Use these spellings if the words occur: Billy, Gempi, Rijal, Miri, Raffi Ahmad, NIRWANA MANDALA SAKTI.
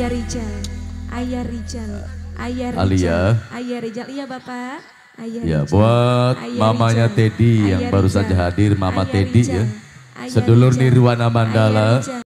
Ayah Rijal. Iya Bapak. Ayah ya Rijal. Buat Ayah mamanya Rijal. Teddy yang Ayah baru Rijal. Saja hadir, Mama Ayah Teddy Rijal. Ya. Ayah sedulur Nirwana Mandala.